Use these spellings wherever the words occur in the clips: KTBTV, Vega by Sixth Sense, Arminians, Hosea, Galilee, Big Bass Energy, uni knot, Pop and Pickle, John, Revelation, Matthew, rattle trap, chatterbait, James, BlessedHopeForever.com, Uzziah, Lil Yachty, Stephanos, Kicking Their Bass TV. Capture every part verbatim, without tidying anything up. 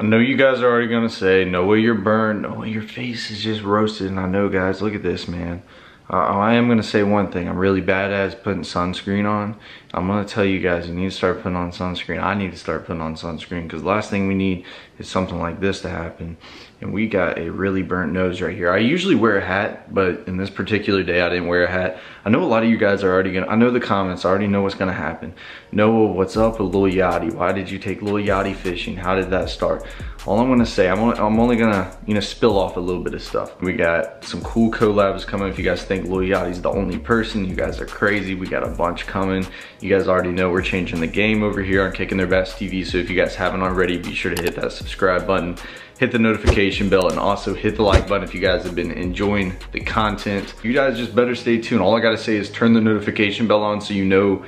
I know you guys are already gonna say, no way you're burned, no way your face is just roasted, and I know guys, look at this, man. Uh, I am gonna say one thing, I'm really bad at putting sunscreen on. I'm gonna tell you guys, you need to start putting on sunscreen. I need to start putting on sunscreen, because the last thing we need is something like this to happen. And we got a really burnt nose right here. I usually wear a hat, but in this particular day, I didn't wear a hat. I know a lot of you guys are already gonna, I know the comments, I already know what's gonna happen. Noah, what's up with Lil Yachty? Why did you take Lil Yachty fishing? How did that start? All I'm gonna say, I'm only, I'm only gonna, you know, spill off a little bit of stuff. We got some cool collabs coming. If you guys think Lil Yachty's the only person, you guys are crazy. We got a bunch coming. You guys already know we're changing the game over here on Kicking Their Bass T V. So if you guys haven't already, be sure to hit that subscribe button, hit the notification bell, and also hit the like button if you guys have been enjoying the content. You guys just better stay tuned. All I gotta say is turn the notification bell on so you know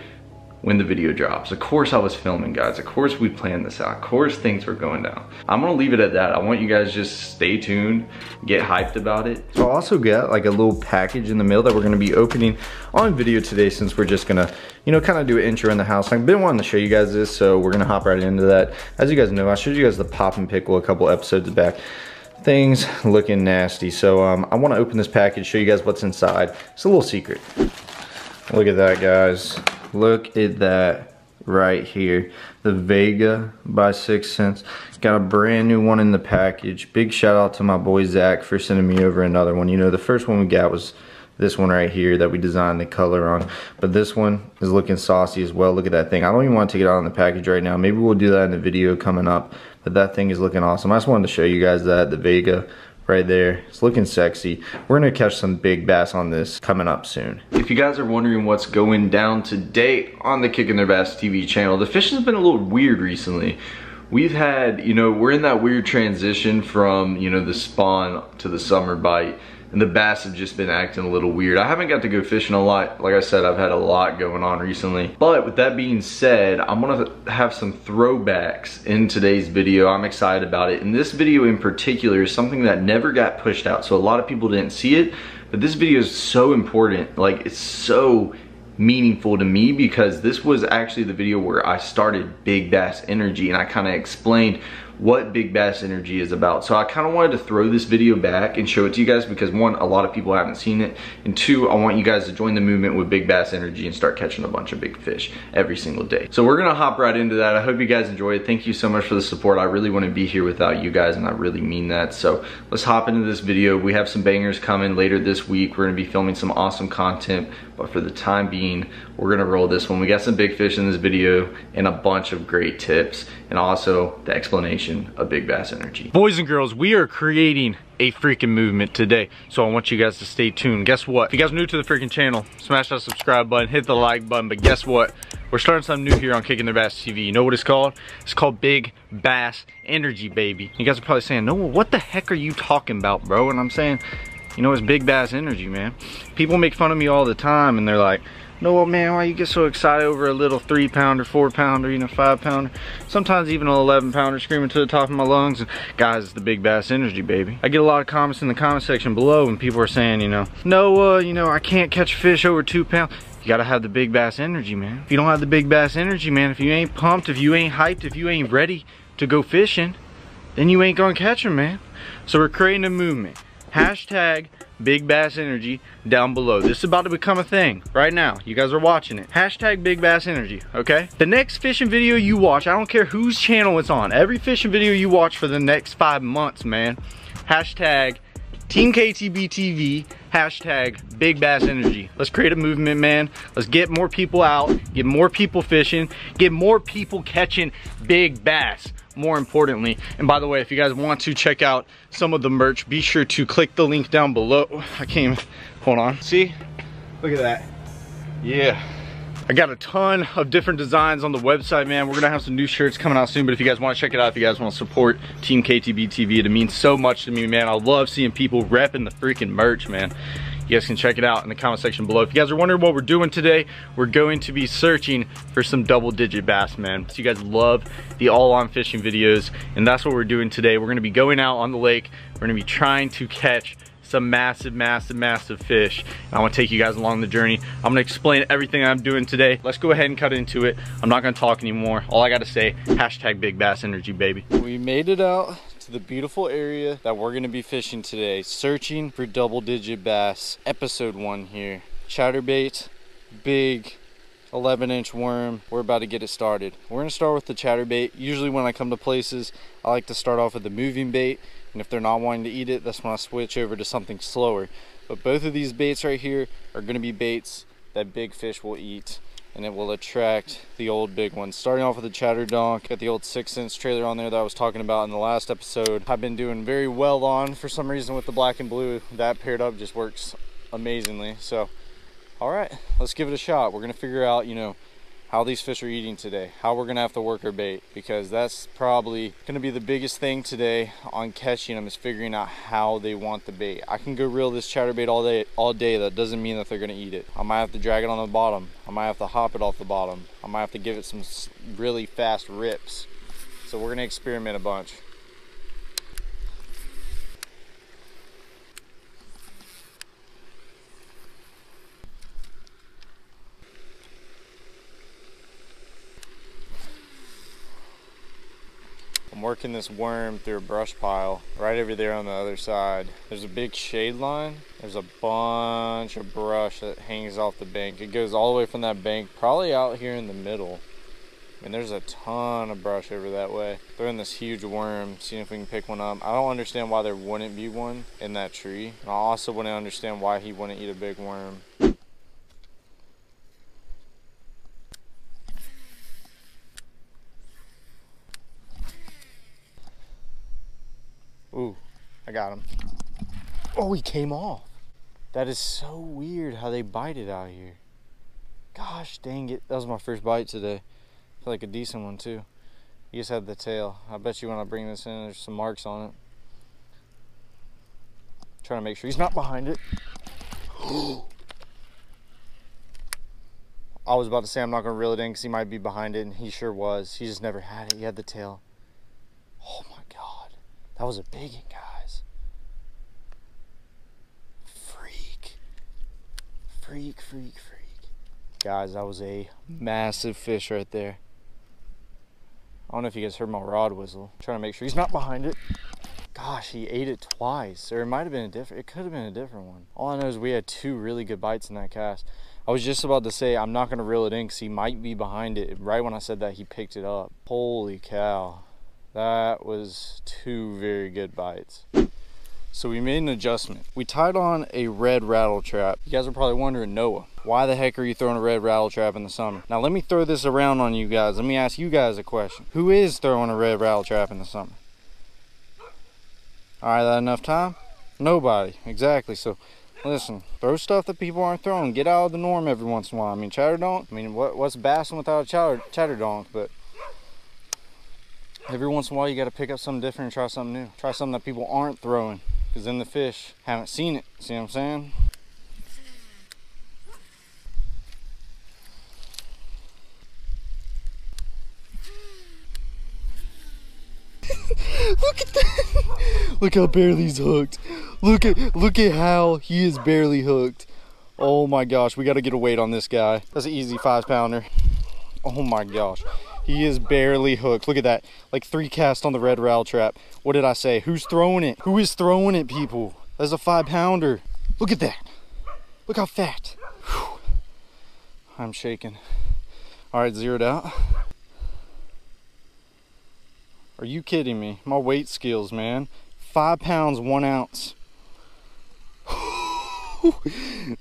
when the video drops. Of course I was filming, guys. Of course we planned this out. Of course things were going down. I'm gonna leave it at that. I want you guys just stay tuned, get hyped about it. So I also got like a little package in the mail that we're gonna be opening on video today, since we're just gonna, you know, kind of do an intro in the house. I've been wanting to show you guys this, so we're gonna hop right into that. As you guys know, I showed you guys the Pop and Pickle a couple episodes back. Things looking nasty. So um, I wanna open this package, show you guys what's inside. It's a little secret. Look at that, guys. Look at that right here. The Vega by Sixth Sense. Got a brand new one in the package. Big shout out to my boy Zach for sending me over another one. You know, the first one we got was this one right here that we designed the color on. But this one is looking saucy as well. Look at that thing. I don't even want to take it out on the package right now. Maybe we'll do that in the video coming up. But that thing is looking awesome. I just wanted to show you guys that, the Vega. Right there, it's looking sexy. We're gonna catch some big bass on this coming up soon. If you guys are wondering what's going down today on the Kicking Their Bass T V channel, the fishing's been a little weird recently. We've had, you know, we're in that weird transition from, you know, the spawn to the summer bite, and the bass have just been acting a little weird. I haven't got to go fishing a lot. Like I said, I've had a lot going on recently. But with that being said, I'm gonna have some throwbacks in today's video. I'm excited about it. And this video in particular is something that never got pushed out, so a lot of people didn't see it. But this video is so important. Like, it's so meaningful to me, because this was actually the video where I started Big Bass Energy, and I kind of explained what Big Bass Energy is about. So I kind of wanted to throw this video back and show it to you guys, because one, a lot of people haven't seen it, and two, I want you guys to join the movement with Big Bass Energy and start catching a bunch of big fish every single day. So we're gonna hop right into that. I hope you guys enjoyed. Thank you so much for the support. I really want to be here without you guys, and I really mean that. So let's hop into this video. We have some bangers coming later this week. We're gonna be filming some awesome content, but for the time being, we're gonna roll this one. We got some big fish in this video and a bunch of great tips, and also the explanation of Big Bass Energy. Boys and girls, we are creating a freaking movement today, so I want you guys to stay tuned. Guess what? If you guys are new to the freaking channel, smash that subscribe button, hit the like button, but guess what? We're starting something new here on Kicking Their Bass T V. You know what it's called? It's called Big Bass Energy, baby. You guys are probably saying, no, what the heck are you talking about, bro? And I'm saying, you know, it's Big Bass Energy, man. People make fun of me all the time, and they're like, no, man, why you get so excited over a little three pounder, four pounder, you know, five pounder, sometimes even an eleven pounder, screaming to the top of my lungs. And guys, it's the Big Bass Energy, baby. I get a lot of comments in the comment section below, and people are saying, you know, no, uh, you know, I can't catch fish over two pounds. You gotta have the Big Bass Energy, man. If you don't have the Big Bass Energy, man, if you ain't pumped, if you ain't hyped, if you ain't ready to go fishing, then you ain't gonna catch them, man. So we're creating a movement. Hashtag Big Bass Energy down below. This is about to become a thing right now. You guys are watching it. Hashtag Big Bass Energy, okay? The next fishing video you watch, I don't care whose channel it's on, every fishing video you watch for the next five months, man, hashtag Team K T B T V, hashtag Big Bass Energy. Let's create a movement, man. Let's get more people out, get more people fishing, get more people catching big bass, more importantly. And by the way, if you guys want to check out some of the merch, be sure to click the link down below. I can't even, hold on. See? Look at that. Yeah. I got a ton of different designs on the website, man. We're gonna have some new shirts coming out soon, but if you guys wanna check it out, if you guys wanna support Team K T B T V, it means so much to me, man. I love seeing people repping the freaking merch, man. You guys can check it out in the comment section below. If you guys are wondering what we're doing today, we're going to be searching for some double digit bass, man. So you guys love the all on fishing videos, and that's what we're doing today. We're gonna be going out on the lake. We're gonna be trying to catch some massive, massive, massive fish. And I want to take you guys along the journey. I'm going to explain everything I'm doing today. Let's go ahead and cut into it. I'm not going to talk anymore. All I got to say, hashtag Big Bass Energy, baby. We made it out to the beautiful area that we're going to be fishing today. Searching for double digit bass, episode one here. Chatterbait, big eleven inch worm. We're about to get it started. We're gonna start with the chatterbait. Usually when I come to places, I like to start off with the moving bait, and if they're not wanting to eat it, that's when I switch over to something slower. But both of these baits right here are gonna be baits that big fish will eat, and it will attract the old big ones. Starting off with the chatter donk, got the old six inch trailer on there that I was talking about in the last episode. I've been doing very well on, for some reason, with the black and blue. That paired up just works amazingly. So all right, let's give it a shot. We're gonna figure out, you know, how these fish are eating today, how we're gonna have to work our bait, because that's probably gonna be the biggest thing today on catching them, is figuring out how they want the bait. I can go reel this chatterbait all day, all day. That doesn't mean that they're gonna eat it. I might have to drag it on the bottom. I might have to hop it off the bottom. I might have to give it some really fast rips. So we're gonna experiment a bunch. I'm working this worm through a brush pile right over there on the other side. There's a big shade line. There's a bunch of brush that hangs off the bank. It goes all the way from that bank, probably out here in the middle. I mean, there's a ton of brush over that way. Throwing this huge worm, seeing if we can pick one up. I don't understand why there wouldn't be one in that tree. And I also wouldn't understand why he wouldn't eat a big worm. Ooh, I got him. Oh, he came off. That is so weird how they bite it out here. Gosh dang it. That was my first bite today. I feel like a decent one too. He just had the tail. I bet you when I bring this in, there's some marks on it. I'm trying to make sure he's not behind it. I was about to say I'm not going to reel it in because he might be behind it, and he sure was. He just never had it. He had the tail. Oh my God. That was a biggin, guys. Freak. Freak, freak, freak. Guys, that was a massive fish right there. I don't know if you guys heard my rod whistle. I'm trying to make sure he's not behind it. Gosh, he ate it twice. Or it might have been a different, it could have been a different one. All I know is we had two really good bites in that cast. I was just about to say I'm not gonna reel it in because he might be behind it. Right when I said that, he picked it up. Holy cow. That was two very good bites. So we made an adjustment. We tied on a red rattle trap. You guys are probably wondering, Noah, why the heck are you throwing a red rattle trap in the summer? Now let me throw this around on you guys. Let me ask you guys a question. Who is throwing a red rattle trap in the summer? All right, that enough time? Nobody, exactly. So listen, throw stuff that people aren't throwing. Get out of the norm every once in a while. I mean, chatter donk. I mean, what, what's bassing without a chatter, chatter donk? But every once in a while, you got to pick up something different and try something new. Try something that people aren't throwing, because then the fish haven't seen it. See what I'm saying? Look at that! Look how barely he's hooked. Look at look at how he is barely hooked. Oh my gosh, we got to get a weight on this guy. That's an easy five pounder. Oh my gosh. He is barely hooked. Look at that. Like three casts on the red rattle trap. What did I say? Who's throwing it? Who is throwing it, people? That's a five pounder. Look at that. Look how fat. Whew. I'm shaking. All right, zeroed out. Are you kidding me? My weight skills, man. Five pounds, one ounce.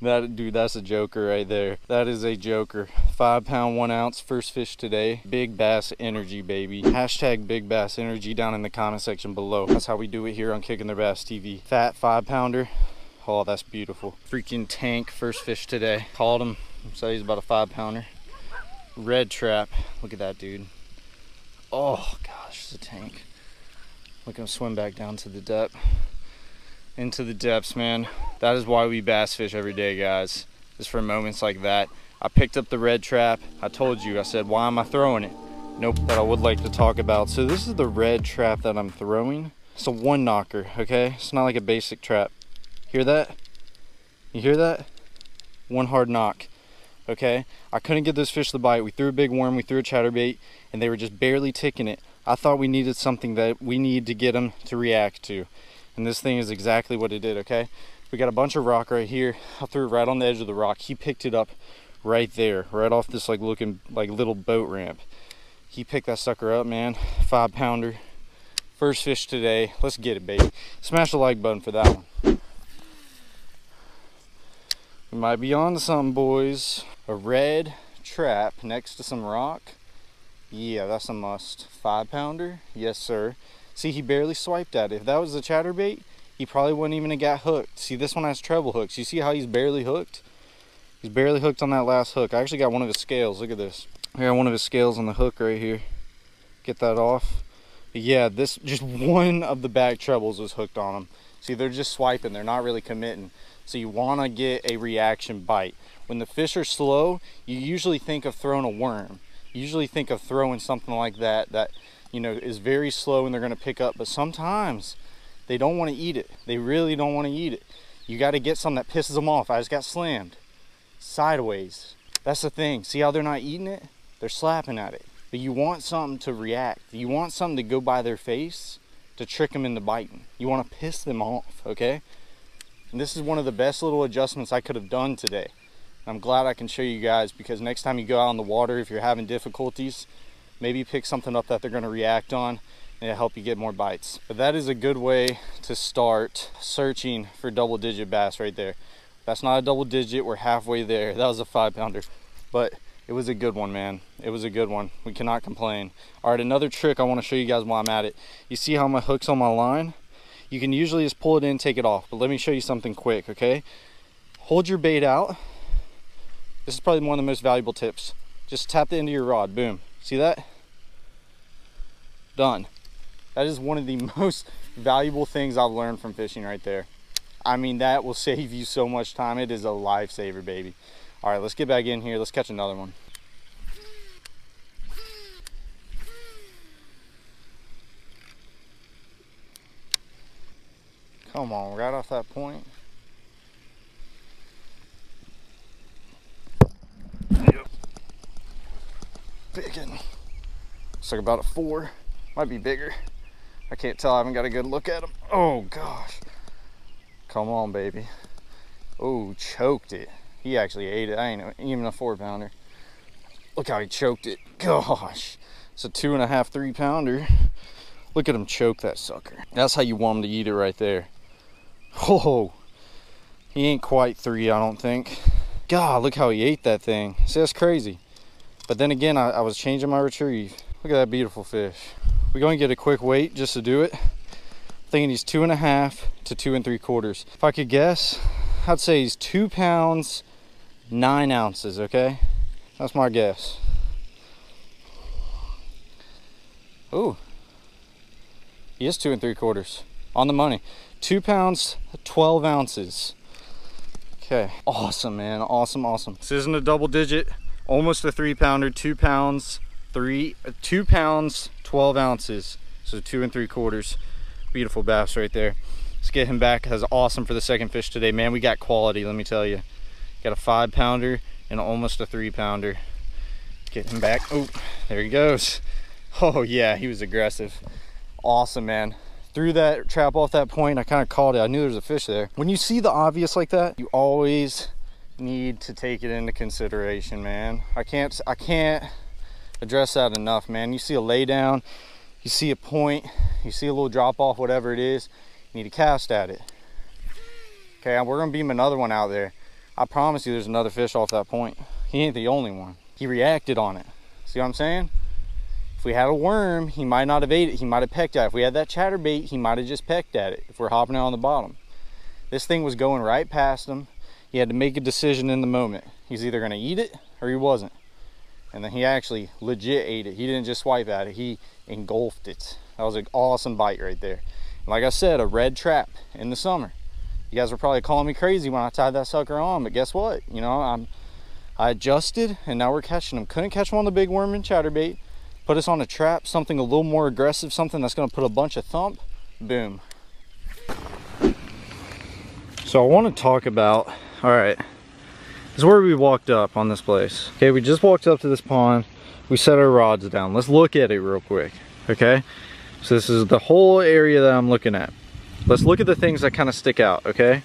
That dude, that's a joker right there. That is a joker. Five pound one ounce, first fish today. Big Bass Energy, baby. Hashtag Big Bass Energy down in the comment section below. That's how we do it here on Kicking Their Bass T V. Fat five pounder. Oh, that's beautiful. Freaking tank, first fish today. Called him, said he's about a five pounder. Red trap. Look at that dude. Oh gosh, it's a tank. Look at him swim back down to the depth. Into the depths, man. That is why we bass fish every day, guys. Is for moments like that. I picked up the red trap. I told you, I said, why am I throwing it? Nope, but I would like to talk about. So this is the red trap that I'm throwing. It's a one knocker, okay? It's not like a basic trap. Hear that? You hear that? One hard knock. Okay, I couldn't get those fish to bite. We threw a big worm, we threw a chatterbait, and they were just barely ticking it. I thought we needed something that we need to get them to react to, and this thing is exactly what it did. Okay, we got a bunch of rock right here. I threw it right on the edge of the rock. He picked it up right there, right off this like looking like little boat ramp. He picked that sucker up, man. Five pounder, first fish today. Let's get it, baby. Smash the like button for that one. We might be on to something, boys. A red trap next to some rock. Yeah, that's a must. Five pounder, yes sir. See, he barely swiped at it. If that was a chatterbait, he probably wouldn't even have got hooked. See, this one has treble hooks. You see how he's barely hooked? He's barely hooked on that last hook. I actually got one of his scales. Look at this. I got one of his scales on the hook right here. Get that off. But yeah, this, just one of the back trebles was hooked on him. See, they're just swiping. They're not really committing. So you want to get a reaction bite. When the fish are slow, you usually think of throwing a worm. You usually think of throwing something like that that, you know, is very slow and they're going to pick up. But sometimes they don't want to eat it. They really don't want to eat it. You got to get something that pisses them off. I just got slammed sideways. That's the thing. See how they're not eating it? They're slapping at it. But you want something to react. You want something to go by their face to trick them into biting. You want to piss them off, okay? And this is one of the best little adjustments I could have done today. I'm glad I can show you guys, because next time you go out on the water, if you're having difficulties, maybe pick something up that they're going to react on, and it'll help you get more bites. But that is a good way to start searching for double digit bass right there. That's not a double digit. We're halfway there. That was a five pounder, but it was a good one, man. It was a good one. We cannot complain. All right, another trick I want to show you guys while I'm at it. You see how my hook's on my line? You can usually just pull it in, take it off, but let me show you something quick, okay? Hold your bait out. This is probably one of the most valuable tips. Just tap the end of your rod, boom. See that? Done. That is one of the most valuable things I've learned from fishing right there. I mean, that will save you so much time. It is a lifesaver, baby. All right, let's get back in here. Let's catch another one. Come on, right off that point. Biggin'. Looks like about a four. Might be bigger. I can't tell. I haven't got a good look at him. Oh gosh. Come on, baby. Oh, choked it. He actually ate it. I ain't even a four pounder. Look how he choked it. Gosh. It's a two and a half, three pounder. Look at him choke that sucker. That's how you want him to eat it right there. Oh, he ain't quite three, I don't think. God, look how he ate that thing. See, that's crazy. But then again, I, I was changing my retrieve. Look at that beautiful fish. We're going to get a quick weight just to do it. I'm thinking he's two and a half to two and three quarters. If I could guess, I'd say he's two pounds, nine ounces, okay? That's my guess. Ooh, he is two and three quarters. On the money. Two pounds, twelve ounces. Okay, awesome, man, awesome, awesome. This isn't a double digit. Almost a three pounder, two pounds, three, two pounds, twelve ounces. So two and three quarters. Beautiful bass right there. Let's get him back. That's awesome for the second fish today, man. We got quality, let me tell you. Got a five pounder and almost a three pounder. Get him back. Oh, there he goes. Oh yeah, he was aggressive. Awesome, man. Threw that trap off that point. I kind of called it. I knew there was a fish there. When you see the obvious like that, you always need to take it into consideration, man. I can't I can't address that enough, man. You see a lay down, you see a point, you see a little drop off, whatever it is, you need to cast at it. Okay, we're gonna beam another one out there. I promise you there's another fish off that point. He ain't the only one. He reacted on it. See what I'm saying? If we had a worm, he might not have ate it, he might have pecked at it. If we had that chatterbait, he might have just pecked at it if we're hopping out on the bottom. This thing was going right past him. He had to make a decision in the moment. He's either gonna eat it or he wasn't. And then he actually legit ate it. He didn't just swipe at it, he engulfed it. That was an awesome bite right there. And like I said, a red trap in the summer. You guys were probably calling me crazy when I tied that sucker on, but guess what? You know, I'm, I adjusted and now we're catching them. Couldn't catch them on the big worm and chatterbait. Put us on a trap, something a little more aggressive, something that's gonna put a bunch of thump, boom. So I want to talk about, all right, this is where we walked up on this place. Okay, we just walked up to this pond. We set our rods down. Let's look at it real quick, okay? So this is the whole area that I'm looking at. Let's look at the things that kind of stick out, okay?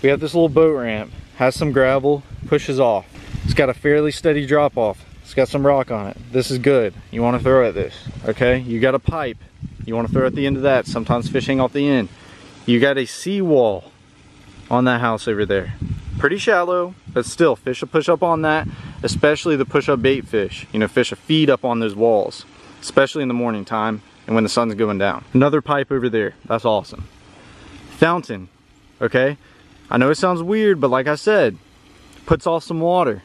We have this little boat ramp, has some gravel, pushes off. It's got a fairly steady drop off. It's got some rock on it. This is good. You want to throw at this, okay? You got a pipe. You want to throw at the end of that, sometimes fishing off the end. You got a seawall on that house over there. Pretty shallow, but still, fish will push up on that, especially the push-up bait fish. You know, fish will feed up on those walls, especially in the morning time and when the sun's going down. Another pipe over there. That's awesome. Fountain, okay? I know it sounds weird, but like I said, puts off some water.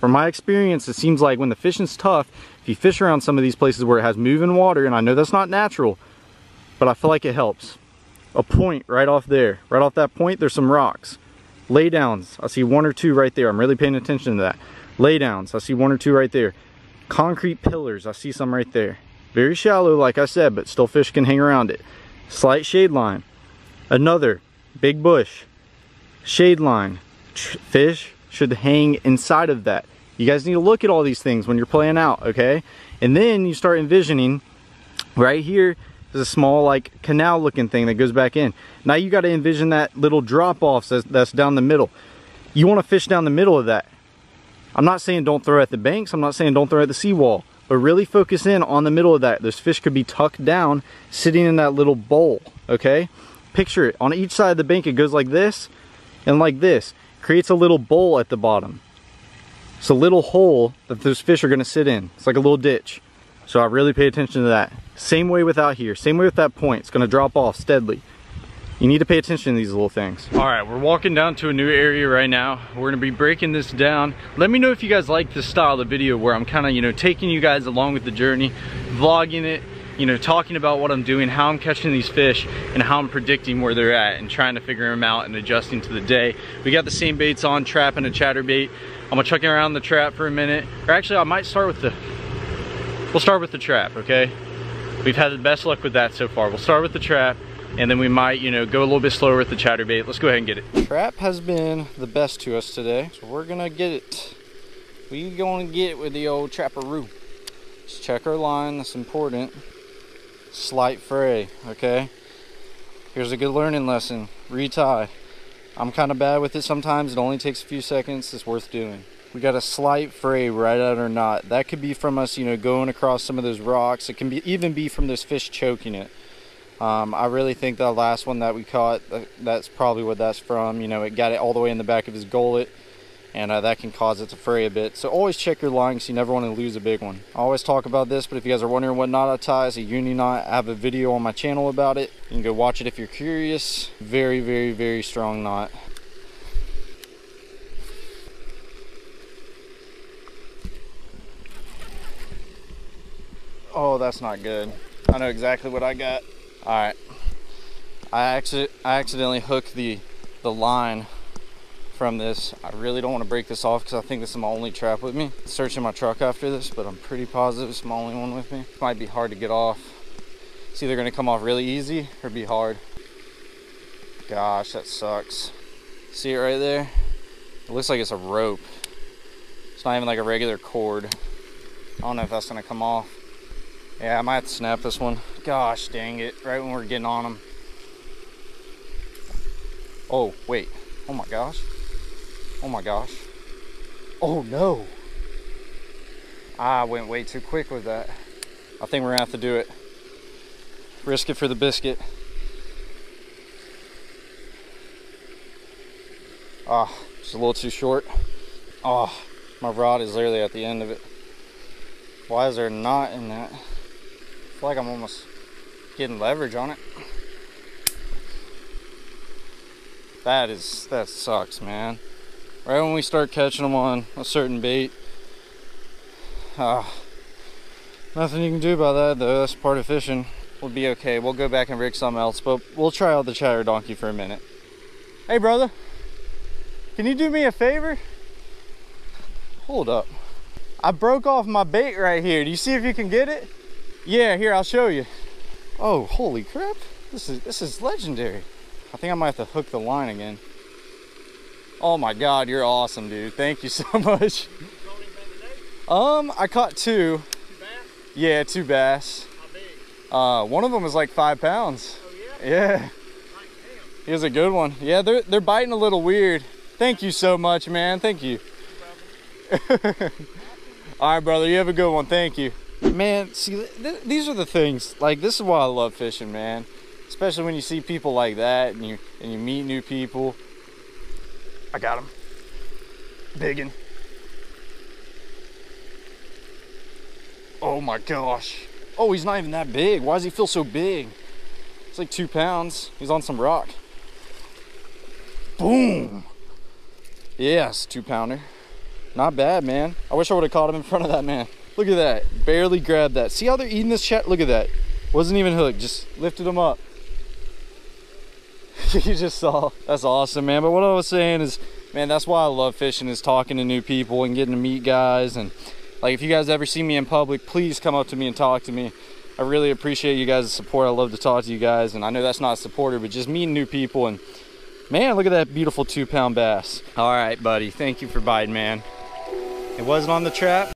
From my experience, it seems like when the fishing's tough, if you fish around some of these places where it has moving water, and I know that's not natural, but I feel like it helps. A point right off there. Right off that point, there's some rocks. Lay downs. I see one or two right there. I'm really paying attention to that. Lay downs. I see one or two right there. Concrete pillars. I see some right there. Very shallow, like I said, but still fish can hang around it. Slight shade line. Another big bush. Shade line. Fish should hang inside of that. You guys need to look at all these things when you're playing out, okay? And then you start envisioning right here is a small like canal looking thing that goes back in. Now you got to envision that little drop off that's, that's down the middle. You want to fish down the middle of that. I'm not saying don't throw at the banks. I'm not saying don't throw at the seawall, but really focus in on the middle of that. Those fish could be tucked down sitting in that little bowl, okay? Picture it. On each side of the bank, it goes like this and like this. Creates a little bowl at the bottom. It's a little hole that those fish are going to sit in. It's like a little ditch. So I really pay attention to that. Same way with out here. Same way with that point. It's going to drop off steadily. You need to pay attention to these little things. All right, we're walking down to a new area right now. We're going to be breaking this down. Let me know if you guys like this style of video where I'm kind of, you know, taking you guys along with the journey, vlogging it, you know, talking about what I'm doing, how I'm catching these fish, and how I'm predicting where they're at and trying to figure them out and adjusting to the day. We got the same baits on, trap and a chatterbait. I'm going to chuck around the trap for a minute. Or actually, I might start with the... We'll start with the trap, okay? We've had the best luck with that so far. We'll start with the trap, and then we might, you know, go a little bit slower with the chatterbait. Let's go ahead and get it. Trap has been the best to us today, so we're going to get it. We're going to get it with the old trapperoo. Let's check our line. That's important. Slight fray, okay? Here's a good learning lesson. Retie. I'm kind of bad with it sometimes. It only takes a few seconds. It's worth doing. We got a slight fray right out or not. That could be from us, you know, going across some of those rocks. It can be even be from those fish choking it. Um, I really think the last one that we caught, that's probably what that's from. You know, it got it all the way in the back of his gullet, and uh, that can cause it to fray a bit. So always check your line because you never want to lose a big one. I always talk about this, but if you guys are wondering what knot I tie, it's a uni knot. I have a video on my channel about it. You can go watch it if you're curious. Very, very, very strong knot. Oh, that's not good. I know exactly what I got. All right. I, accident I accidentally hooked the, the line from this. I really don't want to break this off because I think this is my only trap with me. I'm searching my truck after this, but I'm pretty positive it's my only one with me. It might be hard to get off. It's either going to come off really easy or be hard. Gosh, that sucks. See it right there? It looks like it's a rope. It's not even like a regular cord. I don't know if that's going to come off. Yeah, I might have to snap this one. Gosh dang it, right when we're getting on them. Oh, wait. Oh my gosh. Oh my gosh. Oh no. I went way too quick with that. I think we're gonna have to do it. Risk it for the biscuit. Ah, oh, it's a little too short. Ah, oh, my rod is literally at the end of it. Why is there a knot in that? I feel like I'm almost getting leverage on it. That is, that sucks, man. Right when we start catching them on a certain bait, uh, nothing you can do about that though. That's part of fishing. We'll be okay. We'll go back and rig something else, but we'll try out the chatter donkey for a minute. Hey brother, can you do me a favor? Hold up. I broke off my bait right here. Do you see if you can get it? Yeah, here, I'll show you. Oh, holy crap. This is, this is legendary. I think I might have to hook the line again. Oh my God, you're awesome, dude. Thank you so much. You caught anything today? Um, I caught two. Two bass? Yeah, two bass. How big? Uh, one of them was like five pounds. Oh yeah? Yeah. Like, damn. He was a good one. Yeah, they're, they're biting a little weird. Thank you so much, man. Thank you. All right, brother. You have a good one. Thank you. Man, see, th these are the things. Like, this is why I love fishing, man. Especially when you see people like that and you, and you meet new people. I got him. Big one. Oh, my gosh. Oh, he's not even that big. Why does he feel so big? It's like two pounds. He's on some rock. Boom. Yes, two pounder. Not bad, man. I wish I would have caught him in front of that man. Look at that. Barely grabbed that. See how they're eating this chat? Look at that. Wasn't even hooked. Just lifted him up. You just saw. That's awesome, man. But what I was saying is, man, that's why I love fishing, is talking to new people and getting to meet guys. And like, if you guys ever see me in public, please come up to me and talk to me. I really appreciate you guys' support. I love to talk to you guys. And I know that's not supporter, but just meeting new people. And man, look at that beautiful two pound bass. All right, buddy. Thank you for biting, man. It wasn't on the trap.